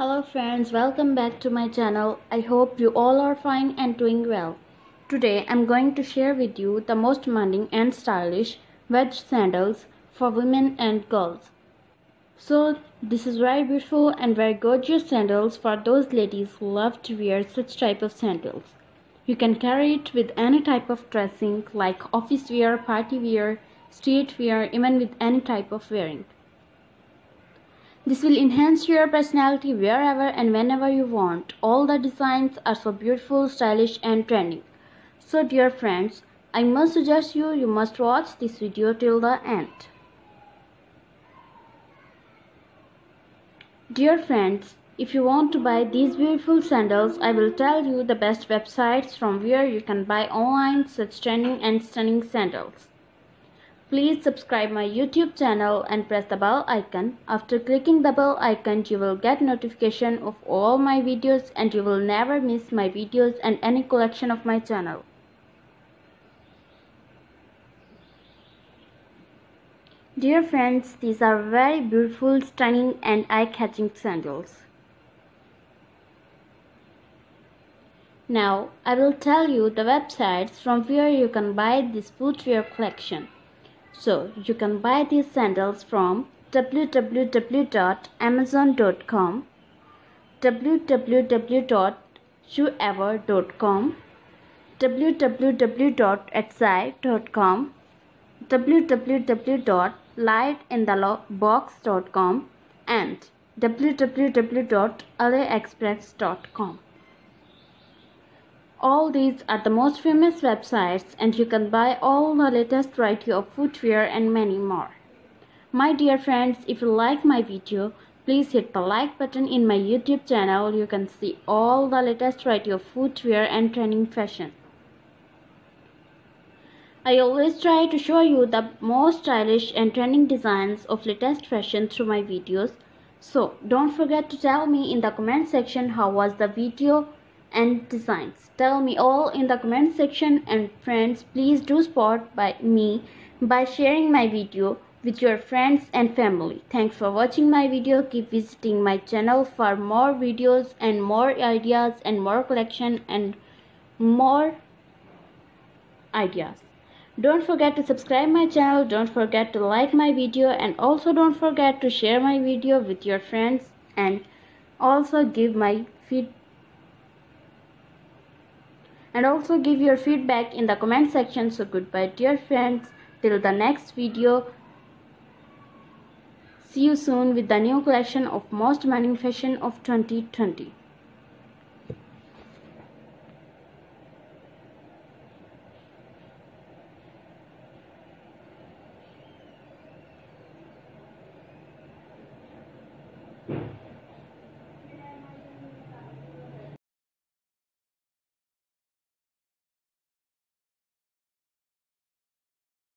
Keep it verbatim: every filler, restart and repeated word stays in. Hello friends, welcome back to my channel. I hope you all are fine and doing well. Today I'm going to share with you the most demanding and stylish wedge sandals for women and girls. So this is very beautiful and very gorgeous sandals for those ladies who love to wear such type of sandals. You can carry it with any type of dressing like office wear, party wear, street wear, even with any type of wearing. This will enhance your personality wherever and whenever you want. All the designs are so beautiful, stylish and trendy. So dear friends, I must suggest you, you must watch this video till the end. Dear friends, if you want to buy these beautiful sandals, I will tell you the best websites from where you can buy online such trendy and stunning sandals. Please subscribe my YouTube channel and press the bell icon. After clicking the bell icon, you will get notification of all my videos and you will never miss my videos and any collection of my channel. Dear friends, these are very beautiful, stunning and eye-catching sandals. Now, I will tell you the websites from where you can buy this footwear collection. So, you can buy these sandals from w w w dot amazon dot com, w w w dot shoeever dot com, w w w dot etsy dot com, w w w dot light in the box dot com and w w w dot aliexpress dot com. All these are the most famous websites and you can buy all the latest variety of footwear and many more. My dear friends, if you like my video, please hit the like button in my YouTube channel. You can see all the latest variety of footwear and trending fashion. I always try to show you the most stylish and trending designs of latest fashion through my videos. So don't forget to tell me in the comment section how was the video and designs. Tell me all in the comment section, and friends, please do support by me by sharing my video with your friends and family. Thanks for watching my video. Keep visiting my channel for more videos and more ideas and more collection and more ideas. Don't forget to subscribe my channel. Don't forget to like my video, and also don't forget to share my video with your friends, and also give my feedback And also give your feedback in the comment section. So goodbye dear friends, till the next video. See you soon with the new collection of most demanding fashion of twenty twenty.